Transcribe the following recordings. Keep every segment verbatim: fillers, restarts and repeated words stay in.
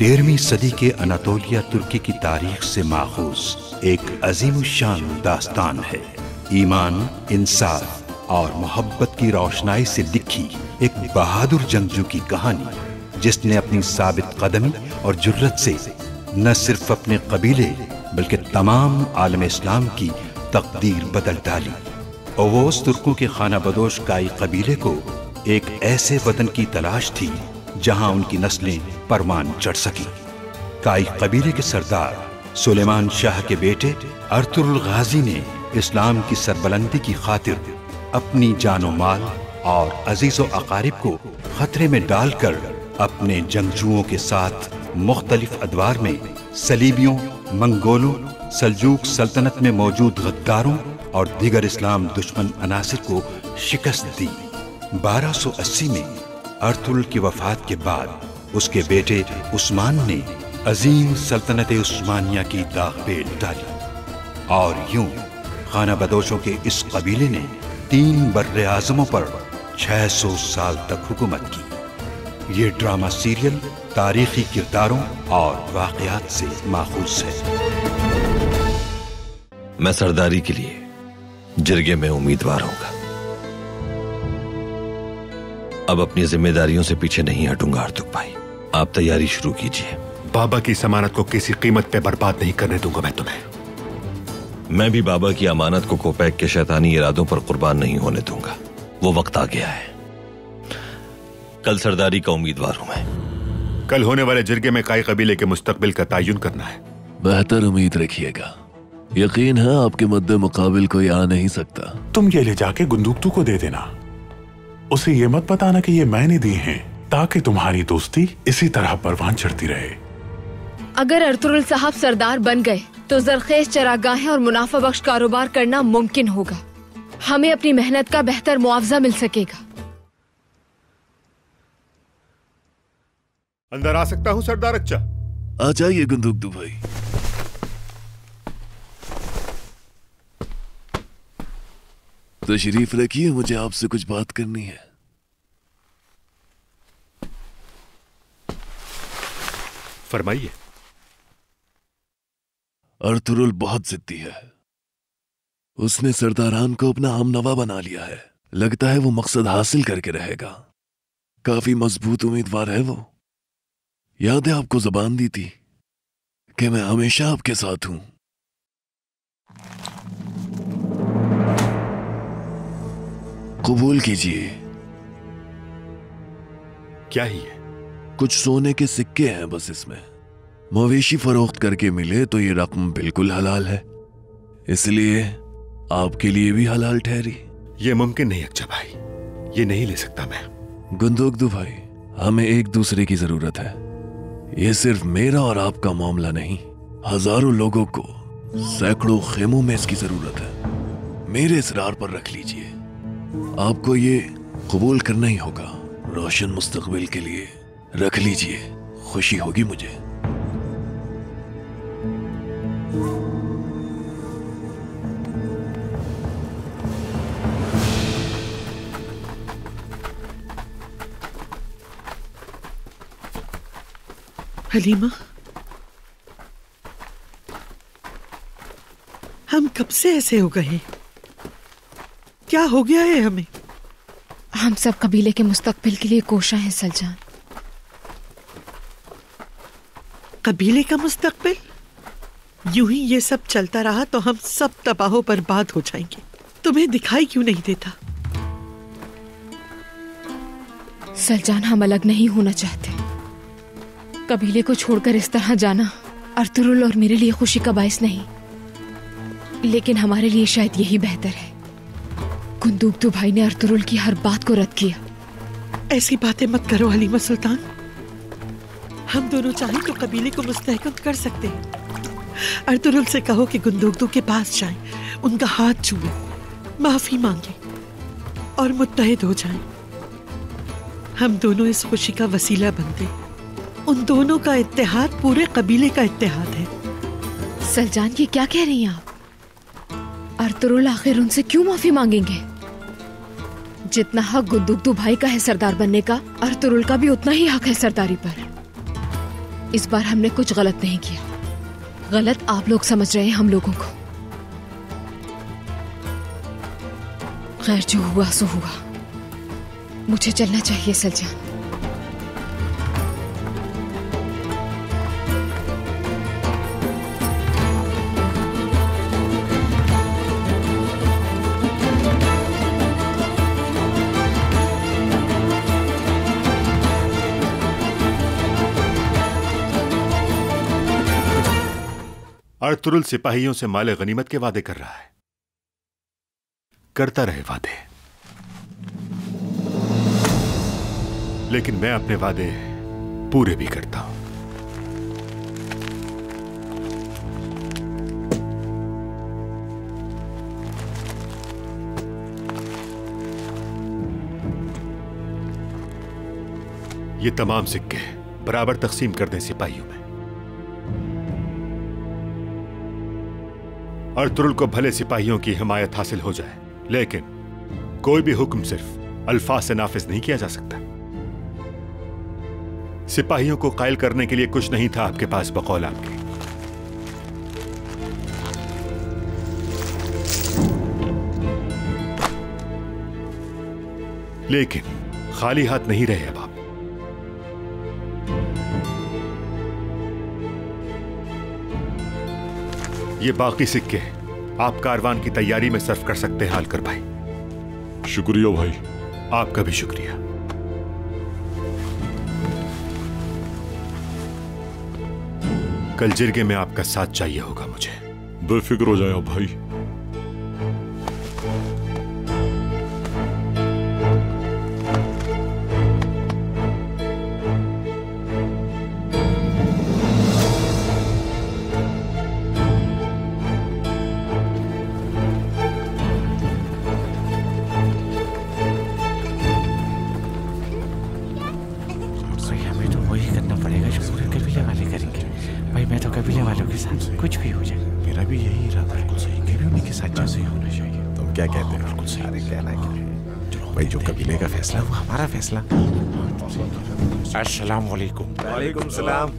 तेरहवीं सदी के अनातोलिया तुर्की की तारीख से माखूज एक अजीम शान दास्तान है। ईमान, इंसाफ और मोहब्बत की रोशनाई से लिखी एक बहादुर जंगजू की कहानी, जिसने अपनी साबित कदमी और जुर्रत से न सिर्फ अपने कबीले बल्कि तमाम आलम इस्लाम की तकदीर बदल डाली। ओवोस तुर्कों के खाना बदोश काई कबीले को एक ऐसे वतन की तलाश थी जहां उनकी नस्लें परवान चढ़ सकी। काई कबीले के सरदार सुलेमान शाह के बेटे अर्तुगरुल गाजी ने इस्लाम की सरबलंदी की खातिर अपनी जानो माल और अजीजों अकारिब को खतरे में डालकर अपने जंगजुओं के साथ मुख्तलिफ अदवार में सलीबियों, मंगोलों, सल्जूक सल्तनत में मौजूद गद्दारों और दीगर इस्लाम दुश्मन अनासिर को शिकस्त दी। बारह सौ अस्सी में अर्तुगरुल की वफात के बाद उसके बेटे उस्मान ने अजीम सल्तनत उस्मानिया की दागपेट डाली और यूं खाना बदोशों के इस कबीले ने तीन बर्रे आजमों पर छह सौ साल तक हुकूमत की। ये ड्रामा सीरियल तारीखी किरदारों और वाकयात से माखूज है। मैं सरदारी के लिए जिरगे में उम्मीदवार होगा। अब अपनी जिम्मेदारियों से पीछे नहीं हटूंगा। अर्तुग भाई, आप तैयारी शुरू कीजिए। बाबा की अमानत को किसी कीमत पे बर्बाद नहीं करने दूंगा मैं तुम्हें। मैं भी बाबा की अमानत को कोपैक के शैतानी इरादों पर कुर्बान नहीं होने दूंगा। वो वक्त आ गया है। कल सरदारी का उम्मीदवार हूं मैं। कल होने वाले जिरगे में काई कबीले के मुस्तकबिल का तायुन करना है। बेहतर उम्मीद रखिएगा। यकीन है आपके मद्दे मुकाबिल कोई आ नहीं सकता। तुम ये ले जाके गुंदुक्तू को दे देना। उसे ये मत बताना कि ये मैंने दी हैं, ताकि तुम्हारी दोस्ती इसी तरह परवान चढ़ती रहे। अगर अर्तुगरुल साहब सरदार बन गए तो जरखेज चरागाहें और मुनाफा बख्श कारोबार करना मुमकिन होगा। हमें अपनी मेहनत का बेहतर मुआवजा मिल सकेगा। अंदर आ सकता हूँ सरदार? अच्छा, आ जाइए गुंदुक्तू भाई। तशरीफ रखिए, मुझे आपसे कुछ बात करनी है। फरमाइए। अर्तुगरुल बहुत जिद्दी है। उसने सरदारान को अपना हमनवा बना लिया है। लगता है वो मकसद हासिल करके रहेगा। काफी मजबूत उम्मीदवार है वो। याद है आपको जुबान दी थी कि मैं हमेशा आपके साथ हूं। कबूल कीजिए। क्या ही है? कुछ सोने के सिक्के हैं बस इसमें। मवेशी फरोख्त करके मिले तो ये रकम बिल्कुल हलाल है, इसलिए आपके लिए भी हलाल ठहरी। ये मुमकिन नहीं अक्चा भाई, ये नहीं ले सकता मैं। गुंदुक्तू भाई, हमें एक दूसरे की जरूरत है। ये सिर्फ मेरा और आपका मामला नहीं, हजारों लोगों को सैकड़ों खेमों में इसकी जरूरत है। मेरे इसरार पर रख लीजिए। आपको ये कबूल करना ही होगा। रोशन मुस्तकबिल के लिए रख लीजिए, खुशी होगी मुझे। हलीमा, हम कब से ऐसे हो गए? क्या हो गया है हमें? हम सब कबीले के मुस्तकबिल के लिए कोशा हैं सलजान। कबीले का मुस्तकबिल? यूं ही ये सब चलता रहा तो हम सब तबाहो बर्बाद हो जाएंगे। तुम्हें दिखाई क्यों नहीं देता? सलजान, हम अलग नहीं होना चाहते। कबीले को छोड़कर इस तरह जाना अर्तुगरुल और मेरे लिए खुशी का बायस नहीं, लेकिन हमारे लिए शायद यही बेहतर है। गुंदुक्तू भाई ने अर्तुगरुल की हर बात को रद्द किया। ऐसी बातें मत करो हलीमा सुल्तान। हम दोनों चाहें तो कबीले को मुस्तहकम कर सकते हैं। अर्तुगरुल से कहो कि गुंदुक्तू के पास जाएं, उनका हाथ छुएं, माफी मांगे और मुत्तहिद हो जाएं। हम दोनों इस खुशी का वसीला बनते। उन दोनों का इत्तेहाद पूरे कबीले का इत्तेहाद है। सलजान, ये क्या कह रही हैं आप? अर्तुगरुल आखिर उनसे क्यों माफी मांगेंगे? जितना हक गुंदुक्तू भाई का है सरदार बनने का, अर्तुगरुल का भी उतना ही हक है सरदारी पर। इस बार हमने कुछ गलत नहीं किया। गलत आप लोग समझ रहे हैं हम लोगों को। खैर जो हुआ सो हुआ, मुझे चलना चाहिए सलजान। अर्तुरुल सिपाहियों से माले गनीमत के वादे कर रहा है, करता रहे वादे, लेकिन मैं अपने वादे पूरे भी करता हूं। ये तमाम सिक्के बराबर तकसीम कर दें सिपाहियों में। अर्तुरुल को भले सिपाहियों की हिमायत हासिल हो जाए, लेकिन कोई भी हुक्म सिर्फ अल्फाज से नाफिज नहीं किया जा सकता। सिपाहियों को कायल करने के लिए कुछ नहीं था आपके पास बकौल आपके। लेकिन खाली हाथ नहीं रहे अब आप। ये बाकी सिक्के आप कारवान की तैयारी में सर्व कर सकते हैं हालकर भाई। शुक्रिया भाई। आपका भी शुक्रिया। कल जिरगे में आपका साथ चाहिए होगा मुझे। बेफिक्र हो जाए भाई। अस्सलाम वालेकुम। वालेकुम सलाम।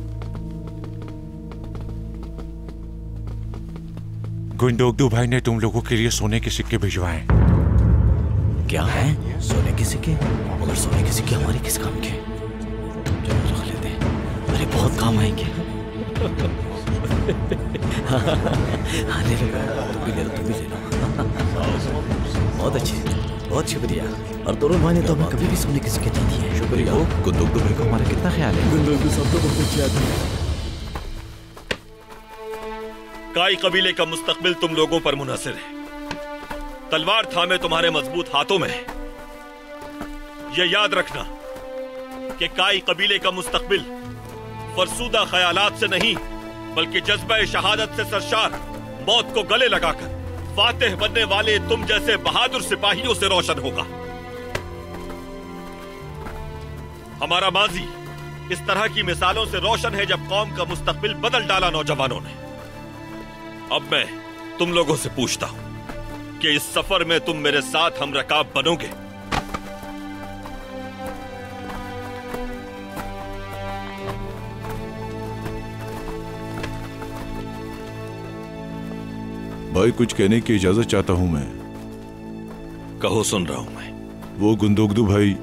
गुंडोगदू भाई ने तुम लोगों के लिए सोने के सिक्के भिजवाए। क्या है सोने के सिक्के? मगर सोने के सिक्के हमारे किस काम के? चलो रख लेते हैं, अरे बहुत काम आएंगे। हाँ ले लो, तुम भी ले लो, तुम भी ले लो। बहुत अच्छे, बहुत शुक्रिया। और दोनों भाई ने तो हमें कभी भी सोने की सिक्के नहीं दिए। शुक्रिया हो। गुंडोगदू भाई को हमारा कितना ख्याल है। गुंडोगदू सब तो बहुत अच्छे आदमी है। काई कबीले का मुस्तकबिल तुम लोगों पर मुनासिर है। तलवार थामे तुम्हारे मजबूत हाथों में है। यह याद रखना कि काई कबीले का मुस्तकबिल फरसूदा ख्यालात से नहीं बल्कि जज्बा शहादत से सरशार मौत को गले लगाकर फातेह बनने वाले तुम जैसे बहादुर सिपाहियों से रोशन होगा। हमारा माजी इस तरह की मिसालों से रोशन है जब कौम का मुस्तकबिल बदल डाला नौजवानों ने। अब मैं तुम लोगों से पूछता हूं कि इस सफर में तुम मेरे साथ हम रकाब बनोगे? भाई कुछ कहने की इजाजत चाहता हूं मैं। कहो, सुन रहा हूं मैं। वो गुंडोगदू भाई,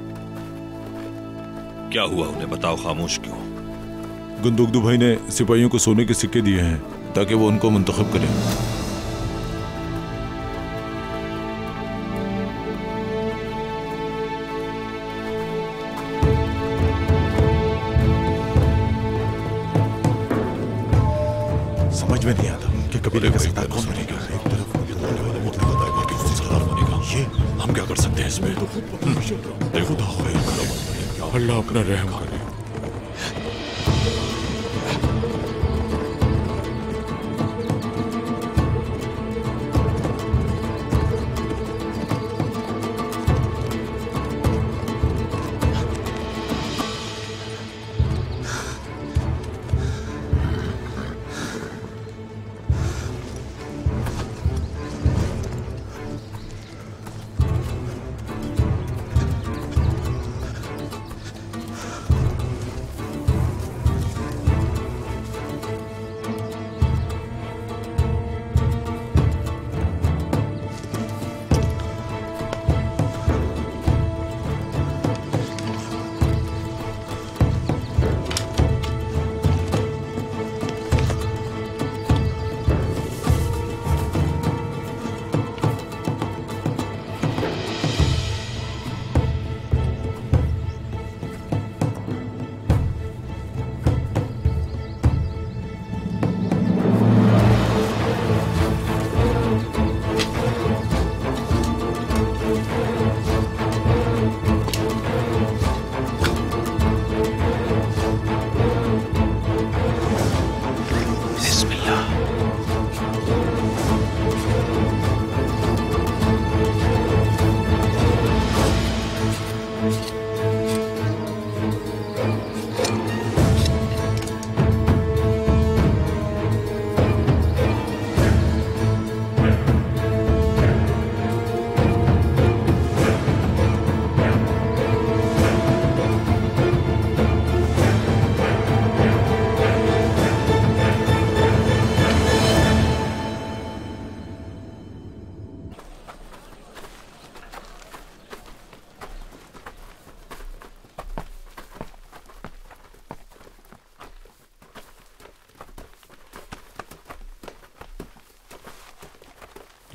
क्या हुआ उन्हें? बताओ, खामोश क्यों? गुंडोगदू भाई ने सिपाहियों को सोने के सिक्के दिए हैं ताकि वो उनको मुंतखब करें। समझ में नहीं आता कि कबीले का सत्ता कौन बनेगा। हम क्या कर सकते हैं इसमें? देखो अल्लाह अपना रहम करे।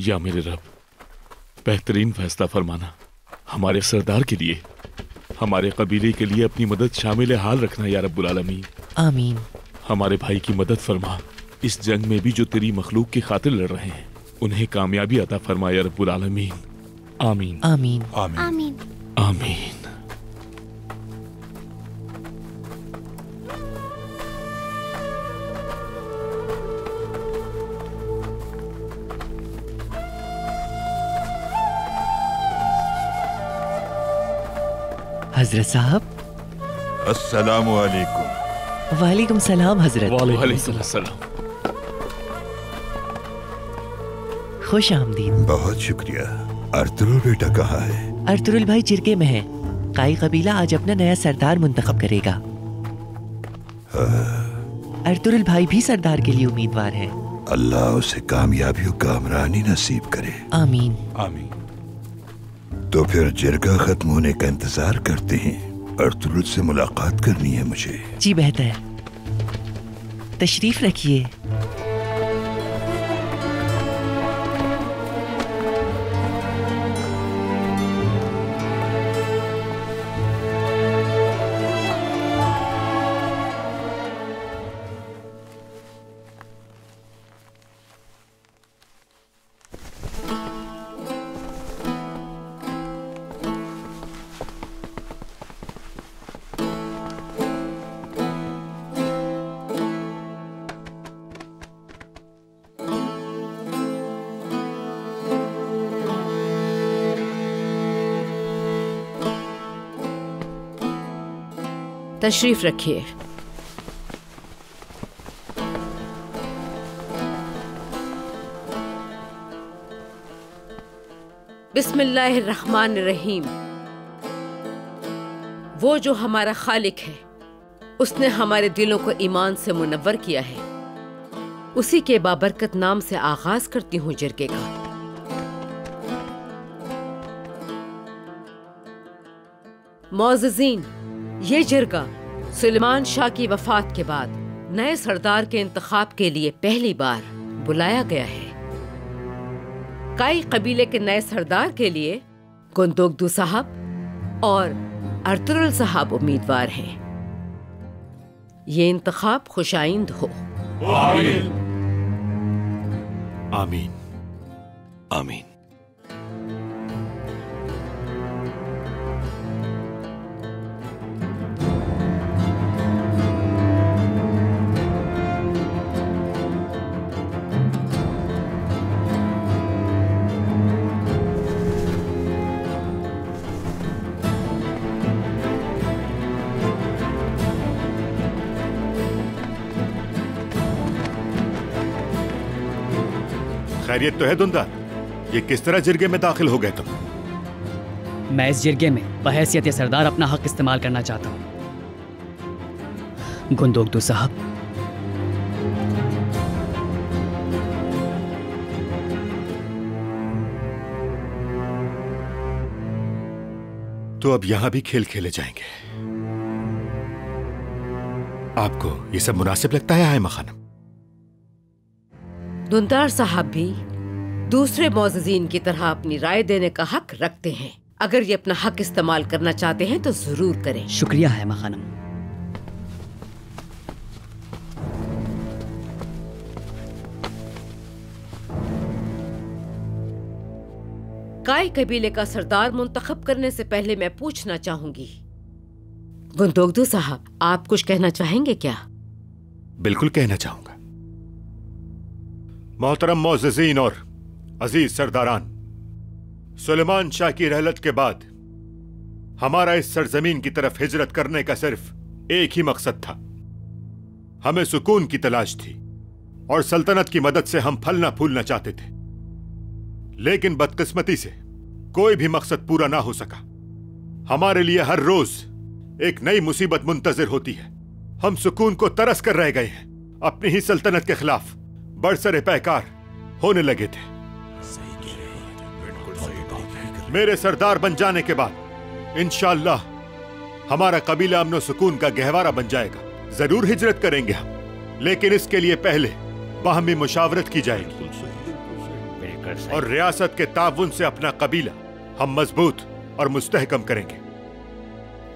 या मेरे रब, बेहतरीन फैसला फरमाना, हमारे सरदार के लिए, हमारे कबीले के लिए अपनी मदद शामिल हाल रखना या रब्बुल आलमीन। आमीन। हमारे भाई की मदद फरमा, इस जंग में भी जो तेरी मखलूक की खातिर लड़ रहे हैं उन्हें कामयाबी अता फरमा या रब्बुल आलमीन। आमीन आमीन आमीन आमीन आमीन। हजरत साहब। अस्सलाम वालेकुम। वालेकुम सलाम हजरत। वालेकुम सलाम। खुश आमदीद। बहुत शुक्रिया। अर्तुरुल बेटा कहाँ है? अर्तुरुल भाई चिरके में है। काई कबीला आज अपना नया सरदार मुंतखब करेगा। अर्तुरुल भाई भी सरदार के लिए उम्मीदवार है। अल्लाह उसे कामयाबियों का अमरानी नसीब करे। आमीन आमीन। तो फिर जिरगा खत्म होने का इंतजार करते हैं। अर्तुरुल से मुलाकात करनी है मुझे। जी बेहतर, तशरीफ रखिए। तशरीफ रखिए। बिस्मिल्लाहिर्रहमानिर्रहीम। वो जो हमारा खालिक है उसने हमारे दिलों को ईमान से मुनव्वर किया है। उसी के बाबरकत नाम से आगाज करती हूँ जिरगे का। मोअज़्ज़ीन, ये जिरगा सुलेमान शाह की वफात के बाद नए सरदार के इंतखाब के लिए पहली बार बुलाया गया है। काई कबीले के नए सरदार के लिए गुंदोगदू साहब और अर्तुरुल साहब उम्मीदवार हैं। ये इंतखाब खुशाइंद हो। आमीन आमीन आमीन। खैरियत तो है दुंदा? ये किस तरह जिरगे में दाखिल हो गए तुम? मैं इस जिरगे में बहैसियत सरदार अपना हक इस्तेमाल करना चाहता हूँ। गुंदोगदू साहब, तो अब यहाँ भी खेल खेले जाएंगे। आपको ये सब मुनासिब लगता है हायमा खानम? दुंदार साहब भी दूसरे मोअज़्ज़ीन की तरह अपनी राय देने का हक रखते हैं। अगर ये अपना हक इस्तेमाल करना चाहते हैं तो जरूर करें। शुक्रिया हायमा खानम। काई कबीले का सरदार मुंतखब करने से पहले मैं पूछना चाहूंगी, गुंदोगदू साहब आप कुछ कहना चाहेंगे क्या? बिल्कुल कहना चाहूंगा। मोहतरम मोअज़्ज़ीन और अजीज सरदारान, सुलेमान शाह की रहलत के बाद हमारा इस सरजमीन की तरफ हिजरत करने का सिर्फ एक ही मकसद था। हमें सुकून की तलाश थी और सल्तनत की मदद से हम फलना फूलना चाहते थे, लेकिन बदकिस्मती से कोई भी मकसद पूरा ना हो सका। हमारे लिए हर रोज एक नई मुसीबत मुंतजिर होती है। हम सुकून को तरस कर रह गए हैं। अपनी ही सल्तनत के खिलाफ बरसरे पैकार होने लगे थे। मेरे सरदार बन जाने के बाद इंशाअल्लाह हमारा कबीला अमन सुकून का गहवारा बन जाएगा। जरूर हिजरत करेंगे हम, लेकिन इसके लिए पहले बाहमी मुशावरत की जाएगी। कर सकते। और रियासत के ताउन से अपना कबीला हम मजबूत और मुस्तहकम करेंगे।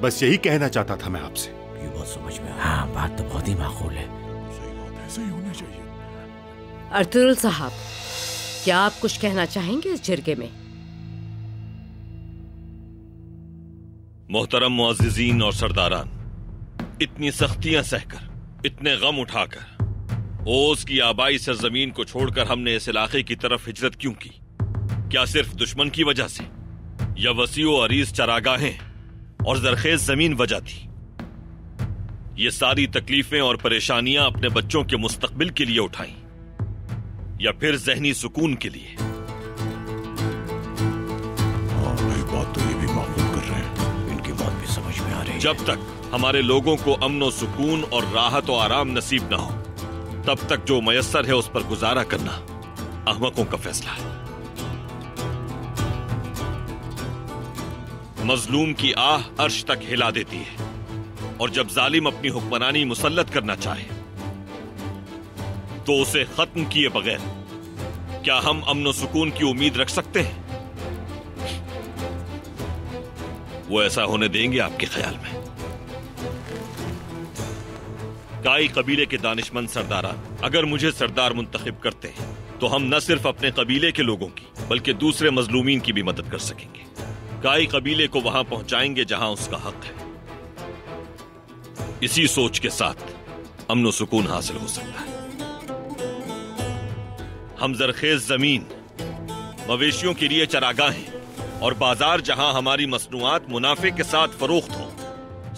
बस यही कहना चाहता था मैं आपसे। ये बात समझ में। हाँ, बात तो बहुत ही माकूल है। सही बात है, सही होना चाहिए। अर्तुगरुल साहब, क्या आप कुछ कहना चाहेंगे इस झिरके में? मोहतरम मुअज़्ज़िज़ीन और सरदारान, इतनी सख्तियां सहकर, इतने गम उठाकर, ओस की आबाई सरजमीन को छोड़कर हमने इस इलाके की तरफ हिजरत क्यों की? क्या सिर्फ दुश्मन की वजह से, या वसीओ अरीज चरागाहें और जरखेज जमीन वजह थी? ये सारी तकलीफें और परेशानियां अपने बच्चों के मुस्तकबिल के लिए उठाई, या फिर जहनी सुकून के लिए? बात तो ये भी मामूल कर रहे हैं। इनकी बात भी समझ में आ रही है। जब तक हमारे लोगों को अमन सुकून और राहत और आराम नसीब ना हो, तब तक जो मयसर है उस पर गुजारा करना अहमकों का फैसला है। मजलूम की आह अर्श तक हिला देती है, और जब जालिम अपनी हुक्मरानी मुसल्लत करना चाहे तो उसे खत्म किए बगैर क्या हम अमन सुकून की उम्मीद रख सकते हैं? वो ऐसा होने देंगे आपके ख्याल में? काई कबीले के दानिशमंद सरदारा अगर मुझे सरदार मुंतखब करते हैं तो हम न सिर्फ अपने कबीले के लोगों की बल्कि दूसरे मजलूमीन की भी मदद कर सकेंगे। काई कबीले को वहां पहुंचाएंगे जहां उसका हक है। इसी सोच के साथ अमन सुकून हासिल हो सकता है। हम जरखेज जमीन, मवेशियों के लिए चरागाहें और बाजार जहां हमारी मसनूआत मुनाफे के साथ फरोख्त हो,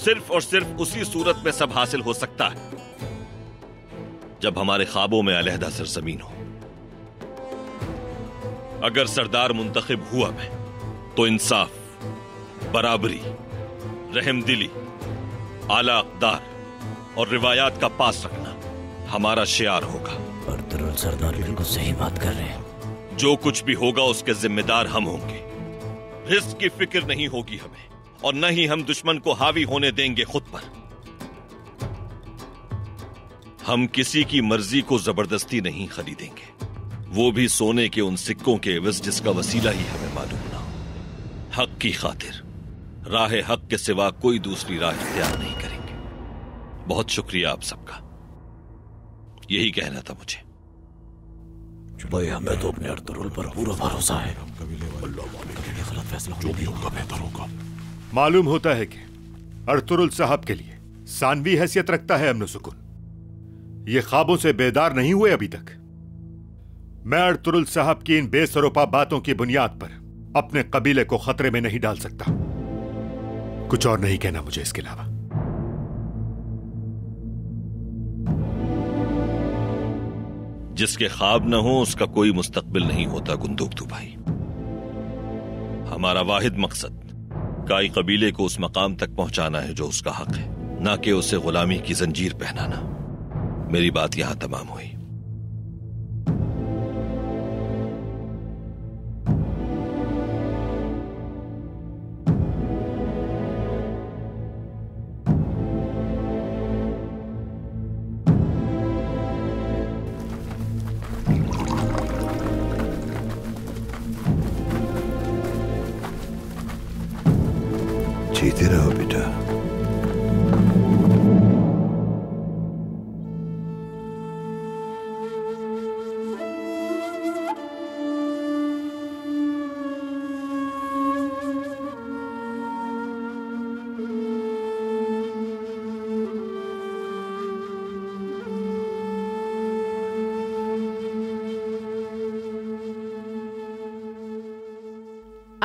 सिर्फ और सिर्फ उसी सूरत में सब हासिल हो सकता है जब हमारे ख्वाबों में अलहदा सरजमीन हो। अगर सरदार मुंतखब हुआ मैं तो इंसाफ, बराबरी, रहमदिली, आला अकदार और रिवायात का पास रखना हमारा शियार होगा। अर्तुगरुल सरदार बिल्कुल सही बात कर रहे हैं। जो कुछ भी होगा उसके जिम्मेदार हम होंगे। रिस्क की फिक्र नहीं होगी हमें, और न ही हम दुश्मन को हावी होने देंगे खुद पर। हम किसी की मर्जी को जबरदस्ती नहीं खरीदेंगे, वो भी सोने के उन सिक्कों के एवज जिसका वसीला ही हमें मालूम ना हो। हक की खातिर राह हक के सिवा कोई दूसरी राह इख्तियार नहीं करेंगे। बहुत शुक्रिया आप सबका। यही कहना था मुझे। भाई, हमें तो अपने अर्तुगरुल पर पूरा भरोसा है। जो भी होगा बेहतर होगा। मालूम होता है कि अर्तुगरुल साहब के लिए सानवी हैसियत रखता है अमन सुकून। ये ख्वाबों से बेदार नहीं हुए अभी तक। मैं अर्तुगरुल साहब की इन बेसरोपा बातों की बुनियाद पर अपने कबीले को खतरे में नहीं डाल सकता। कुछ और नहीं कहना मुझे इसके अलावा। जिसके ख्वाब न हो उसका कोई मुस्तकबिल नहीं होता गुंदोगदू भाई। हमारा वाहिद मकसद काई कबीले को उस मकाम तक पहुंचाना है जो उसका हक है, ना कि उसे गुलामी की जंजीर पहनाना। मेरी बात यहां तमाम हुई।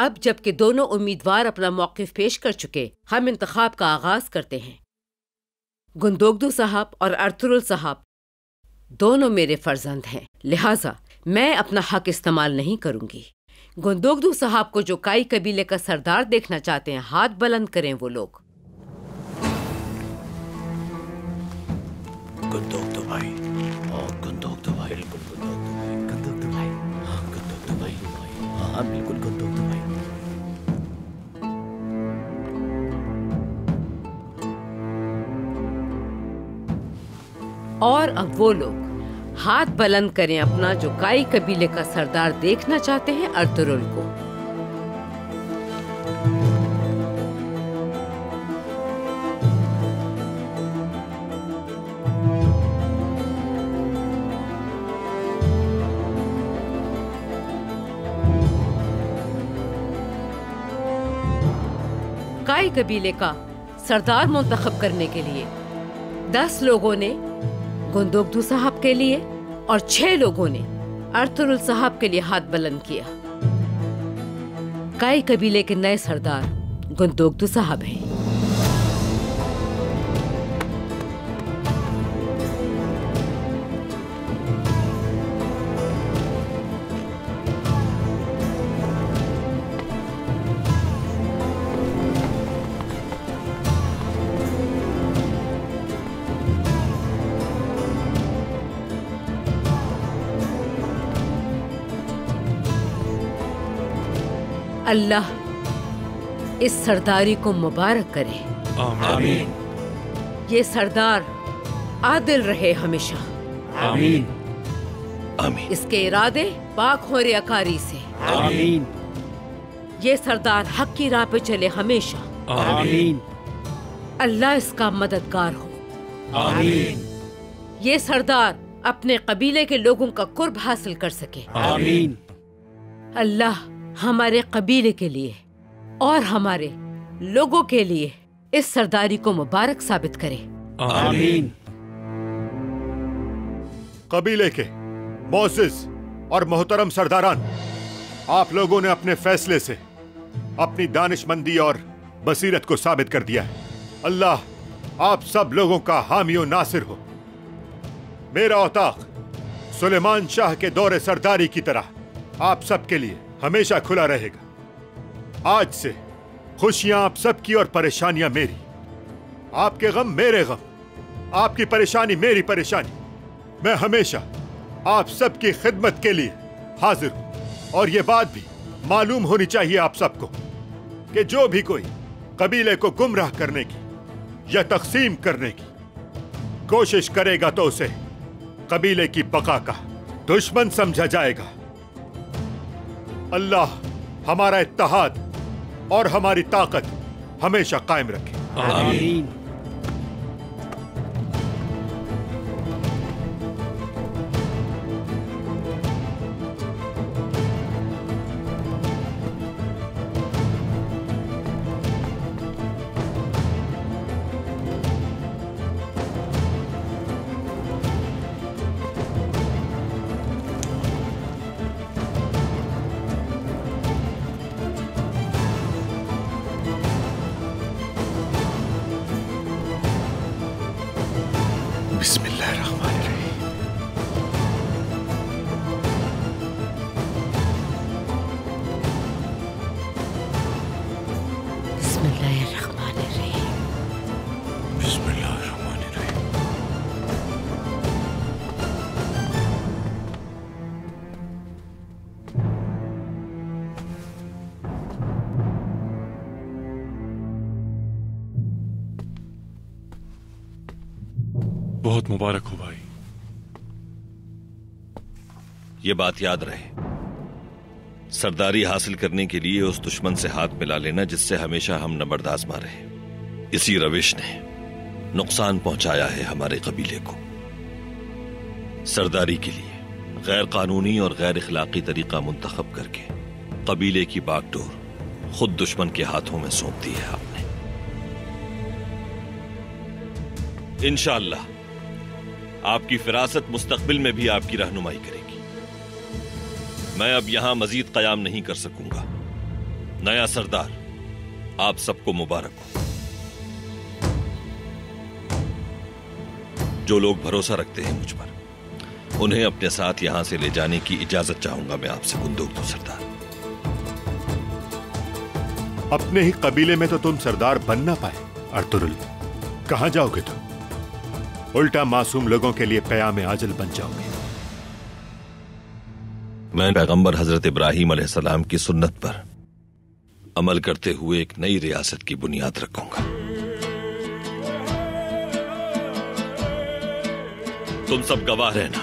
अब जबकि दोनों उम्मीदवार अपना मौक़िफ़ पेश कर चुके, हम इंतखाब का आगाज करते हैं। गुंदोगदू साहब और अर्तुगरुल साहब दोनों मेरे फर्जंद हैं, लिहाजा मैं अपना हक इस्तेमाल नहीं करूंगी। गुंदोगदू साहब को जो काई कबीले का सरदार देखना चाहते हैं, हाथ बुलंद करें वो लोग। गुंदोगदू भाई, गुंदोगदू भाई, गुंदोगदू भाई, गुंदोगदू भाई, हाँ बिल्कुल गुंदोगदू। और अब वो लोग हाथ बुलंद करें अपना, जो काई कबीले का सरदार देखना चाहते हैं अर्तुरुल को। काई कबीले का सरदार मुंतखब करने के लिए दस लोगों ने गुंदोगदू साहब के लिए और छह लोगों ने अर्तुरुल साहब के लिए हाथ बुलंद किया। काई कबीले के नए सरदार गुंदोगदू साहब हैं। अल्लाह इस सरदारी को मुबारक करे। आमीन। ये सरदार आदिल रहे हमेशा। आमीन। आमीन। इसके इरादे पाक हो रियाकारी से। आमीन। ये सरदार हक की राह पे चले हमेशा। आमीन। अल्लाह इसका मददगार हो। आमीन। ये सरदार अपने कबीले के लोगों का कुर्ब हासिल कर सके। आमीन। अल्लाह हमारे कबीले के लिए और हमारे लोगों के लिए इस सरदारी को मुबारक साबित करे। आमीन। कबीले के मोअज़्ज़िज़ और मोहतरम सरदारान, आप लोगों ने अपने फैसले से अपनी दानिशमंदी और बसीरत को साबित कर दिया है। अल्लाह आप सब लोगों का हामी और नासिर हो। मेरा औताक सुलेमान शाह के दौरे सरदारी की तरह आप सबके लिए हमेशा खुला रहेगा। आज से खुशियां आप सबकी और परेशानियां मेरी, आपके गम मेरे गम, आपकी परेशानी मेरी परेशानी। मैं हमेशा आप सबकी खिदमत के लिए हाजिर हूं। और ये बात भी मालूम होनी चाहिए आप सबको कि जो भी कोई कबीले को गुमराह करने की या तकसीम करने की कोशिश करेगा तो उसे कबीले की बका का दुश्मन समझा जाएगा। अल्लाह हमारा इत्तेहाद और हमारी ताकत हमेशा कायम रखे। आमीन। बहुत मुबारक हो भाई। ये बात याद रहे, सरदारी हासिल करने के लिए उस दुश्मन से हाथ मिला लेना जिससे हमेशा हम नबरदास मारे, इसी रविश ने नुकसान पहुंचाया है हमारे कबीले को। सरदारी के लिए गैर कानूनी और गैर इखलाकी तरीका मुंतखब करके कबीले की बागडोर खुद दुश्मन के हाथों में सौंप दी है आपने। इंशाअल्लाह आपकी फिरासत मुस्तकबिल में भी आपकी रहनुमाई करेगी। मैं अब यहां मजीद कयाम नहीं कर सकूंगा। नया सरदार आप सबको मुबारक हो। जो लोग भरोसा रखते हैं मुझ पर, उन्हें अपने साथ यहां से ले जाने की इजाजत चाहूंगा मैं आपसे गुंदोगदू सरदार। अपने ही कबीले में तो तुम सरदार बन ना पाए अर्तुरुल, कहां जाओगे तुम? उल्टा मासूम लोगों के लिए पैगाम आजल बन जाओगे। मैं पैगंबर हजरत इब्राहिम अलैहिस्सलाम की सुन्नत पर अमल करते हुए एक नई रियासत की बुनियाद रखूंगा। तुम सब गवाह रहना।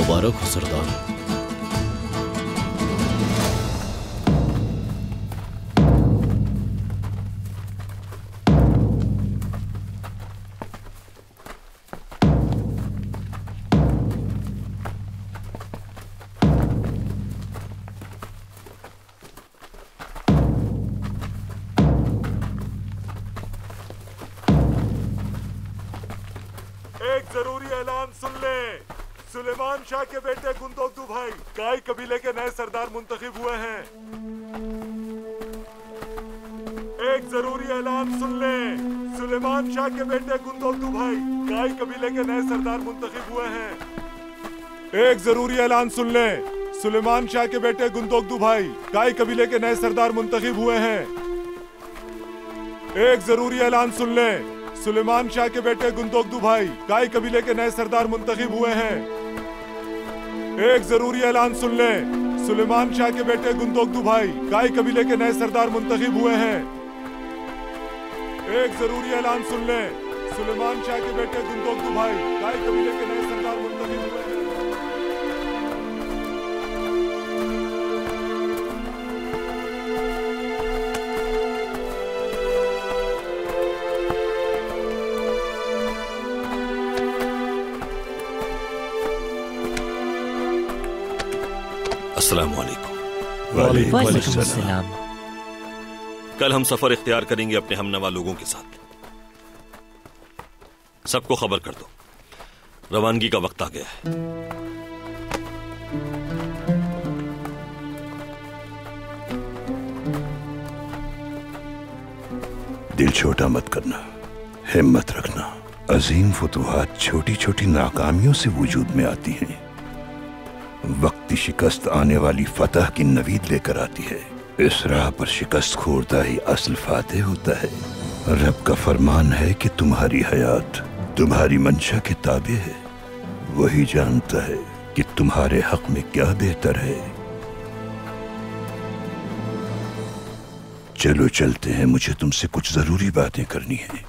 मुबारक हो सरदार। सुलेमान शाह के बेटे गुंदोगदू भाई काई कबीले के नए सरदार मुंतखिब हुए हैं। एक जरूरी ऐलान सुन ले। सुलेमान शाह के बेटे गुंदोगदू भाई काई कबीले के नए सरदार मुंतखिब हुए हैं। एक जरूरी ऐलान सुन ले। सुलेमान शाह के बेटे गुंदोगदू भाई काई कबीले के नए सरदार मुंतखिब हुए हैं। एक जरूरी ऐलान सुन ले। सुलेमान शाह के बेटे गुंदोगदू भाई काई कबीले के नए सरदार मुंतखिब हुए हैं। एक जरूरी ऐलान सुन ले। सुलेमान शाह के बेटे गुंदोगदू भाई काई कबीले के नए सरदार मुंतखिब हुए हैं। एक जरूरी ऐलान सुन ले। सुलेमान शाह के बेटे गुंदोगदू भाई काई कबीले के नए सरदार मुंतखिब हुए हैं। वालेकुम वालेकुम सलाम। कल हम सफर इख्तियार करेंगे अपने हमनवा लोगों के साथ। सबको खबर कर दो रवानगी का वक्त आ गया है। दिल छोटा मत करना, हिम्मत रखना। अजीम फतूहात छोटी छोटी नाकामियों से वजूद में आती हैं। वक्ती शिकस्त आने वाली फतह की नवीद लेकर आती है। इस राह पर शिकस्त खोरता ही असल फातह होता है। रब का फरमान है कि तुम्हारी हयात तुम्हारी मंशा के ताबे है। वही जानता है कि तुम्हारे हक में क्या बेहतर है। चलो चलते हैं, मुझे तुमसे कुछ जरूरी बातें करनी है।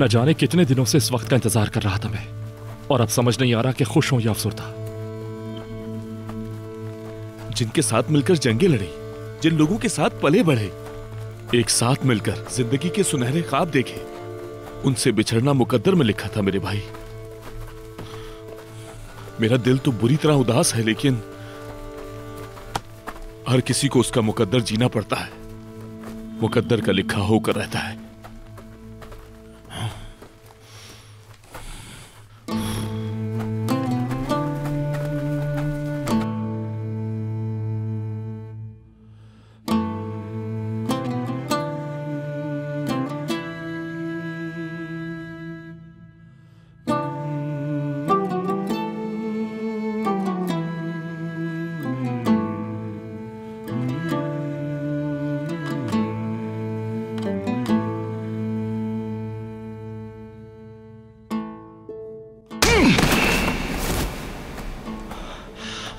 न जाने कितने दिनों से इस वक्त का इंतजार कर रहा था मैं, और अब समझ नहीं आ रहा कि खुश हूं या अफसुर्दा। जिनके साथ मिलकर जंगे लड़ी, जिन लोगों के साथ पले बढ़े, एक साथ मिलकर जिंदगी के सुनहरे ख्वाब देखे, उनसे बिछड़ना मुकद्दर में लिखा था मेरे भाई। मेरा दिल तो बुरी तरह उदास है, लेकिन हर किसी को उसका मुकद्दर जीना पड़ता है। मुकद्दर का लिखा होकर रहता है।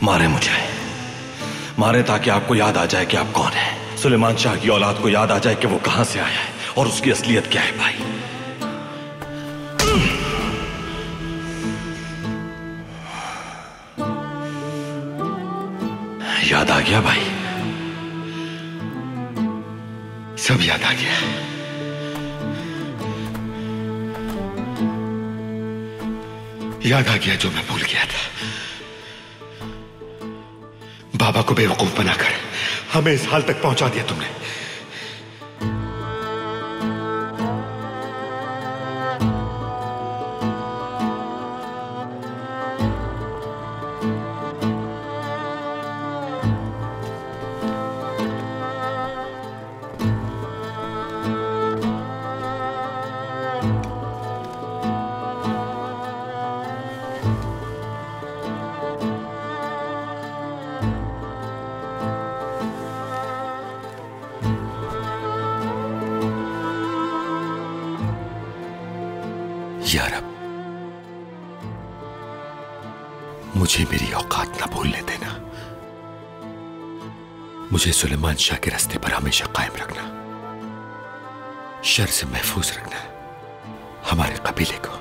मारे मुझे, मारे ताकि आपको याद आ जाए कि आप कौन है। सुलेमान शाह की औलाद को याद आ जाए कि वो कहां से आया है और उसकी असलियत क्या है। भाई याद आ गया, भाई सब याद आ गया। याद आ गया जो मैं भूल गया था। बाबा को बेवकूफ बनाकर हमें इस हाल तक पहुंचा दिया तुमने। मुझे मेरी औकात न भूलने देना। मुझे सुलेमान शाह के रास्ते पर हमेशा कायम रखना, शर से महफूज रखना हमारे कबीले को।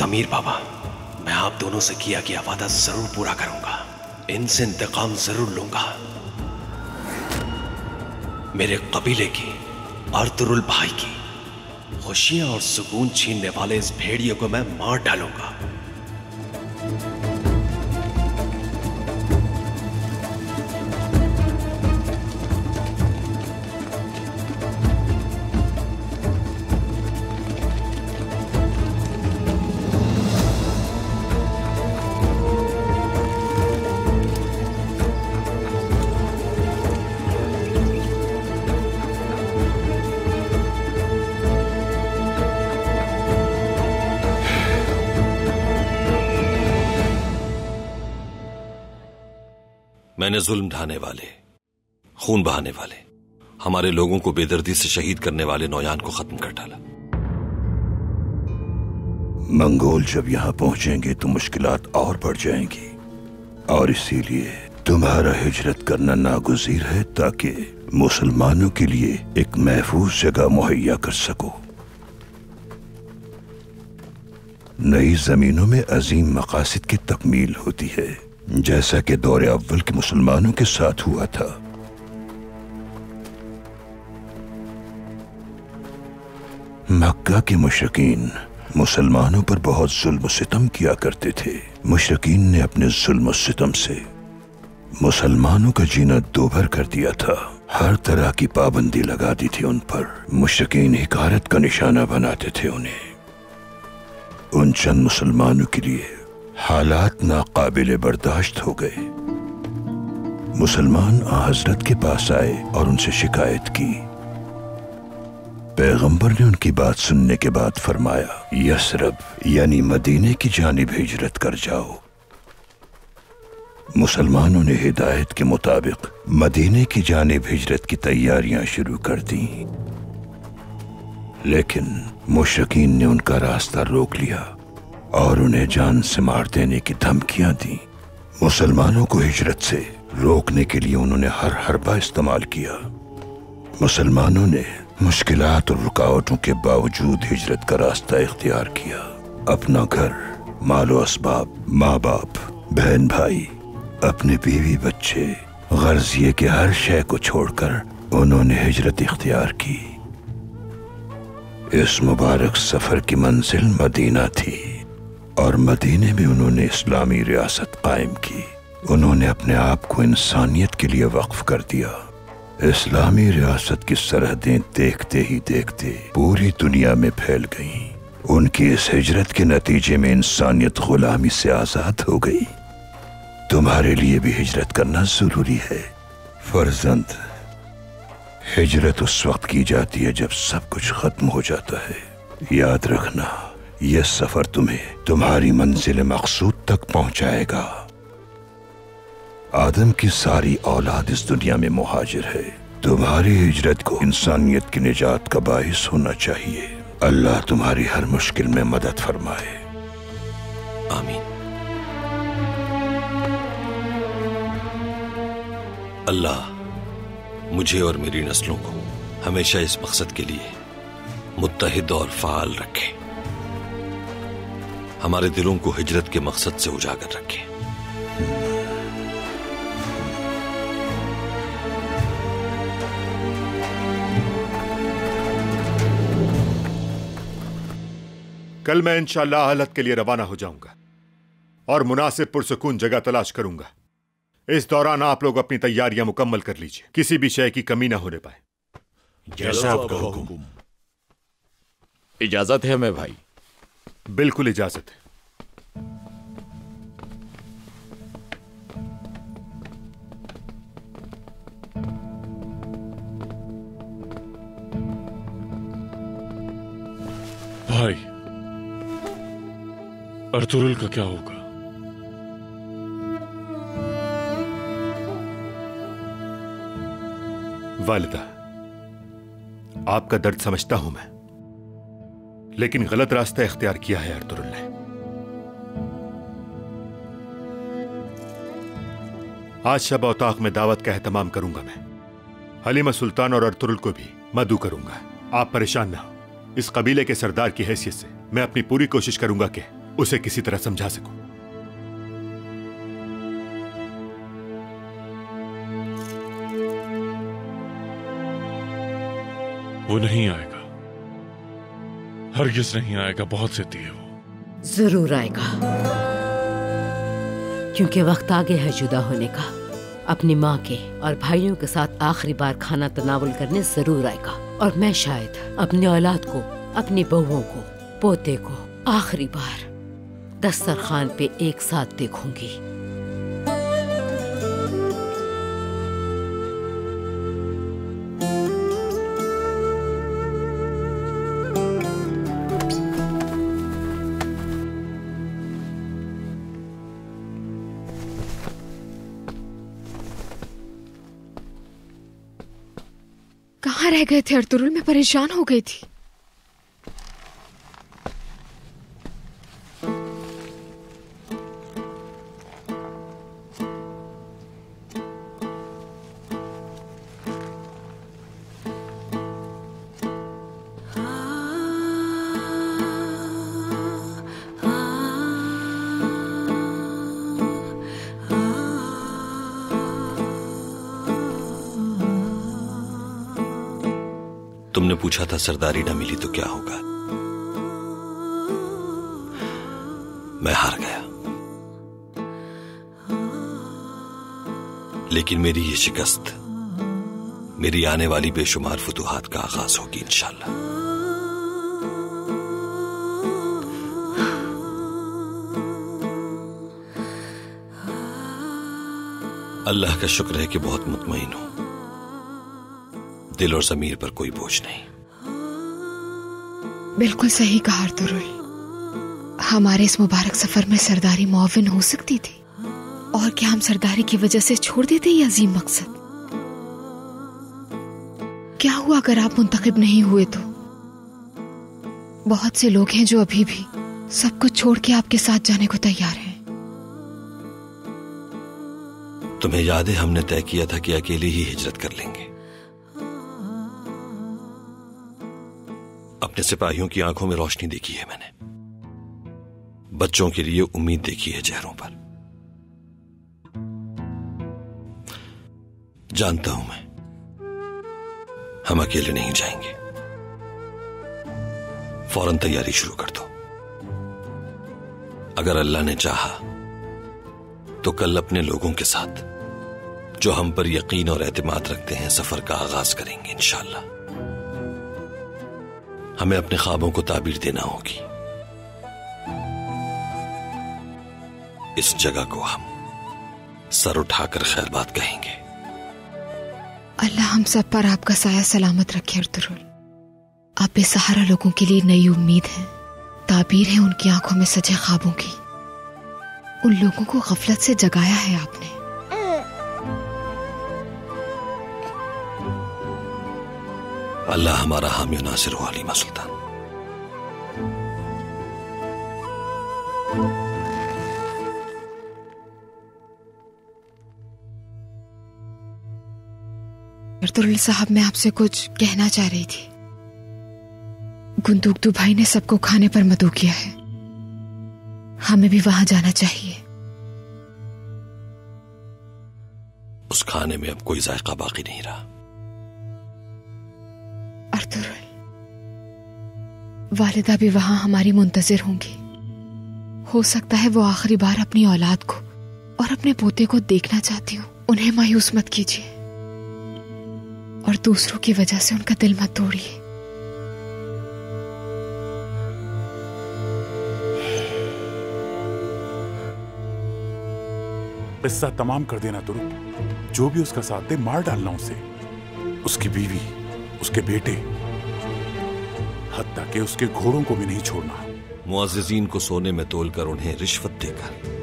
दमीर बाबा, मैं आप दोनों से किया गया वादा जरूर पूरा करूंगा, इनसे इंतकाम जरूर लूंगा। मेरे कबीले की, अर्तुरुल भाई की खुशियां और सुकून छीनने वाले इस भेड़िए को मैं मार डालूंगा। मैंने जुल्म ढाने वाले, खून बहाने वाले, हमारे लोगों को बेदर्दी से शहीद करने वाले नौयान को खत्म कर डाला। मंगोल जब यहाँ पहुंचेंगे तो मुश्किलात और बढ़ जाएंगी, और इसीलिए तुम्हारा हिजरत करना नागुज़ीर है ताकि मुसलमानों के लिए एक महफूज जगह मुहैया कर सको। नई जमीनों में अजीम मकासिद की तकमील होती है, जैसा कि दौरे अव्वल के मुसलमानों के साथ हुआ था। मक्का के मुशरकीन मुसलमानों पर बहुत जुल्म सितम किया करते थे। मुशरकीन ने अपने जुल्म सितम से मुसलमानों का जीना दोभर कर दिया था, हर तरह की पाबंदी लगा दी थी उन पर। मुशरकीन हिकारत का निशाना बनाते थे उन्हें। उन चंद मुसलमानों के लिए हालात नाकाबिले बर्दाश्त हो गए। मुसलमान आ हजरत के पास आए और उनसे शिकायत की। पैगंबर ने उनकी बात सुनने के बाद फरमाया, यसरब यानी मदीने की जानिब हिजरत कर जाओ। मुसलमानों ने हिदायत के मुताबिक मदीने की जानिब हिजरत की तैयारियां शुरू कर दी, लेकिन मुशरकीन ने उनका रास्ता रोक लिया और उन्हें जान से मार देने की धमकियां दी। मुसलमानों को हिजरत से रोकने के लिए उन्होंने हर हरबा इस्तेमाल किया। मुसलमानों ने मुश्किलात और रुकावटों के बावजूद हिजरत का रास्ता इख्तियार किया। अपना घर, मालो असबाब, माँ बाप, बहन भाई, अपने बीवी बच्चे, गर्जिये के हर शय को छोड़कर उन्होंने हिजरत इख्तियार की। इस मुबारक सफर की मंजिल मदीना थी, और मदीने में उन्होंने इस्लामी रियासत कायम की। उन्होंने अपने आप को इंसानियत के लिए वक्फ कर दिया। इस्लामी रियासत की सरहदें देखते ही देखते पूरी दुनिया में फैल गईं। उनकी इस हिजरत के नतीजे में इंसानियत गुलामी से आज़ाद हो गई। तुम्हारे लिए भी हिजरत करना ज़रूरी है फर्जंद। हिजरत उस वक्त की जाती है जब सब कुछ खत्म हो जाता है। याद रखना, यह सफर तुम्हें तुम्हारी मंजिल मकसूद तक पहुंचाएगा। आदम की सारी औलाद इस दुनिया में मुहाजिर है। तुम्हारी हिजरत को इंसानियत की निजात का बायस होना चाहिए। अल्लाह तुम्हारी हर मुश्किल में मदद फरमाए। आमीन। अल्लाह मुझे और मेरी नस्लों को हमेशा इस मकसद के लिए मुत्तहिद और फ़ाल रखें। हमारे दिलों को हिजरत के मकसद से उजागर रखें। कल मैं इंशाअल्लाह हालत के लिए रवाना हो जाऊंगा और मुनासिब पुरसुकून जगह तलाश करूंगा। इस दौरान आप लोग अपनी तैयारियां मुकम्मल कर लीजिए, किसी भी शय की कमी ना होने पाए। जैसा आपका हुकुम। इजाजत है मैं भाई? बिल्कुल इजाजत है। भाई अर्तुगरुल का क्या होगा? वालिदा, आपका दर्द समझता हूं मैं, लेकिन गलत रास्ता इख्तियार किया है अर्तुगरुल ने। आज शब औताक में दावत का एहतमाम करूंगा मैं। हलीमा सुल्तान और अर्तुगरुल को भी मदऊ करूंगा। आप परेशान ना हो। इस कबीले के सरदार की हैसियत से मैं अपनी पूरी कोशिश करूंगा कि उसे किसी तरह समझा सकूं। वो नहीं आएगा, हरगिज़ नहीं आएगा। बहुत सिद्धि है वो। जरूर आएगा, क्योंकि वक्त आ गया है जुदा होने का। अपनी माँ के और भाइयों के साथ आखिरी बार खाना तनावल करने जरूर आएगा। और मैं शायद अपनी औलाद को, अपनी बहुओं को, पोते को आखिरी बार दस्तरखान पे एक साथ देखूंगी। कहाँ रह गए थे अर्तुगरुल? मैं परेशान हो गई थी। तुमने पूछा था सरदारी न मिली तो क्या होगा। मैं हार गया, लेकिन मेरी ये शिकस्त मेरी आने वाली बेशुमार फुतुहात का आगाज होगी इंशाल्लाह। अल्लाह का शुक्र है कि बहुत मुतमईन हूं। दिल और ज़मीर पर कोई बोझ नहीं। बिल्कुल सही कहा अर्तुगरुल। हमारे इस मुबारक सफर में सरदारी मुआविन हो सकती थी, और क्या हम सरदारी की वजह से छोड़ देते ये अजीम मकसद? क्या हुआ अगर आप मुंतखब नहीं हुए तो? बहुत से लोग हैं जो अभी भी सब कुछ छोड़ के आपके साथ जाने को तैयार हैं। तुम्हें याद है हमने तय किया था कि अकेले ही हिजरत कर लेंगे। अपने सिपाहियों की आंखों में रोशनी देखी है मैंने, बच्चों के लिए उम्मीद देखी है चेहरों पर। जानता हूं मैं, हम अकेले नहीं जाएंगे। फौरन तैयारी शुरू कर दो। अगर अल्लाह ने चाहा तो कल अपने लोगों के साथ जो हम पर यकीन और एतमाद रखते हैं सफर का आगाज करेंगे इंशाल्लाह। हमें अपने ख्वाबों को ताबीर देना होगी। इस जगह को हम सर उठाकर खैरबाद कहेंगे। अल्लाह हम सब पर आपका साया सलामत रखे अर्तुगरुल। आप बेसहारा लोगों के लिए नई उम्मीद है, ताबीर है उनकी आंखों में सजे ख्वाबों की। उन लोगों को गफलत से जगाया है आपने। अल्लाह हमारा हामी नासिर हो हलीमा सुल्तान। अख्तरुल साहब, मैं आपसे कुछ कहना चाह रही थी। गुंदोगदू भाई ने सबको खाने पर मदू किया है, हमें भी वहां जाना चाहिए। उस खाने में अब कोई जायका बाकी नहीं रहा। अख्तरुल, वालिदा भी वहां हमारी मुंतजर होंगी। हो सकता है वो आखिरी बार अपनी औलाद को और अपने पोते को देखना चाहती हूँ। उन्हें मायूस मत कीजिए और दूसरों की वजह से उनका दिल मत तोड़िए। किस्सा तमाम कर देना तुरु। जो भी उसका साथ दे मार डालना उसे, उसकी बीवी, उसके बेटे, हत्ता के उसके घोड़ों को भी नहीं छोड़ना। मुआज़िज़ीन को सोने में तोलकर उन्हें रिश्वत देकर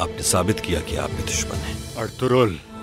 आपने साबित किया कि आप भी दुश्मन हैं। अर्तुरुल।